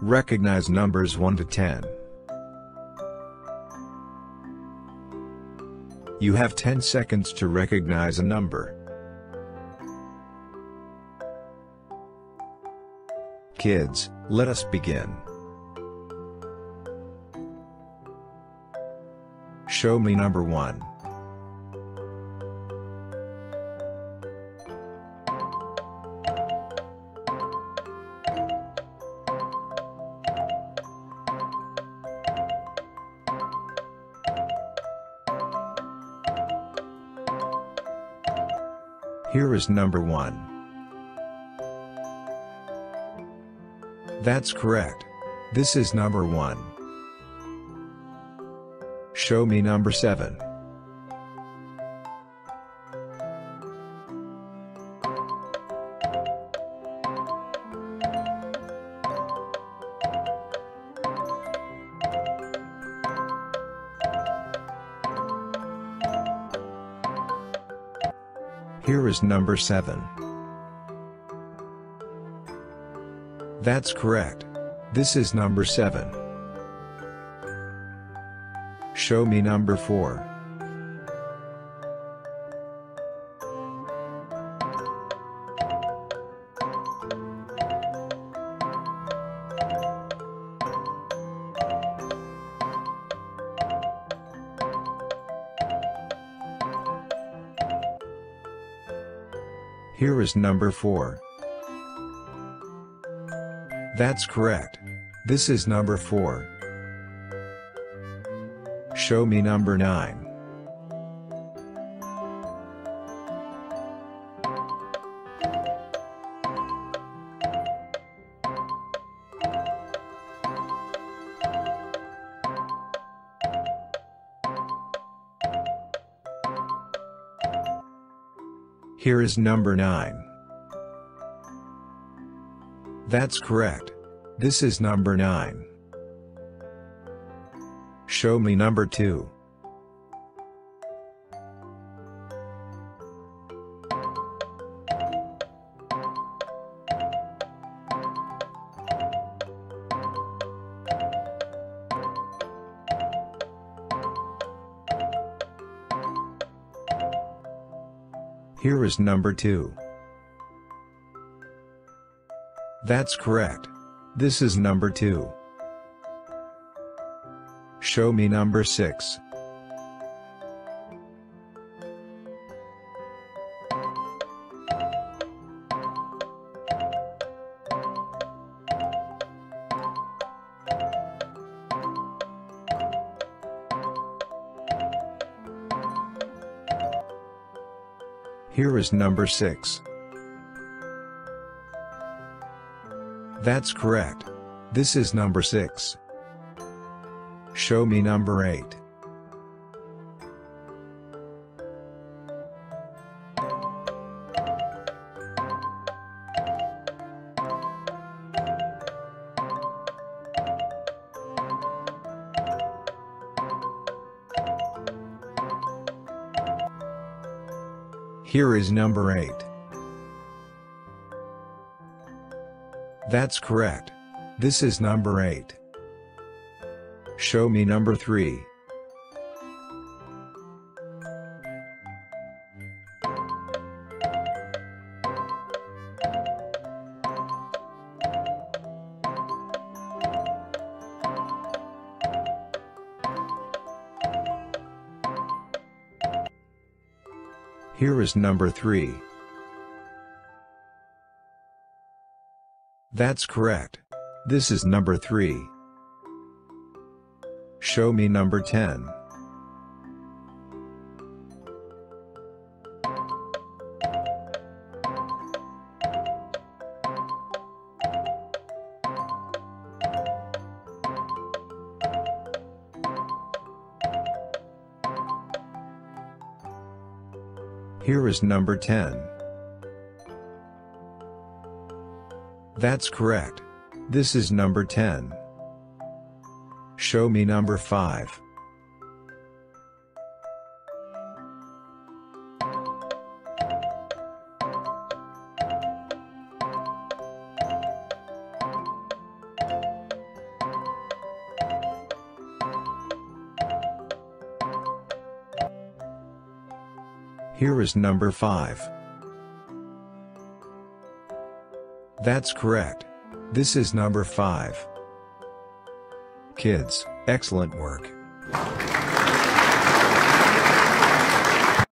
Recognize numbers 1 to 10. You have 10 seconds to recognize a number. Kids, let us begin. Show me number 1. Here is number 1. That's correct. This is number 1. Show me number 7. Here is number 7. That's correct. This is number 7. Show me number 4. Here is number 4. That's correct. This is number 4. Show me number 9. Here is number 9. That's correct. This is number 9. Show me number 2. Here is number 2. That's correct. This is number 2. Show me number 6. Here is number 6. That's correct. This is number 6. Show me number 8. Here is number 8. That's correct. This is number 8. Show me number 3. Here is number 3. That's correct. This is number 3. Show me number 10. Here is number 10. That's correct. This is number 10. Show me number 5. Here is number 5. That's correct. This is number 5. Kids, excellent work.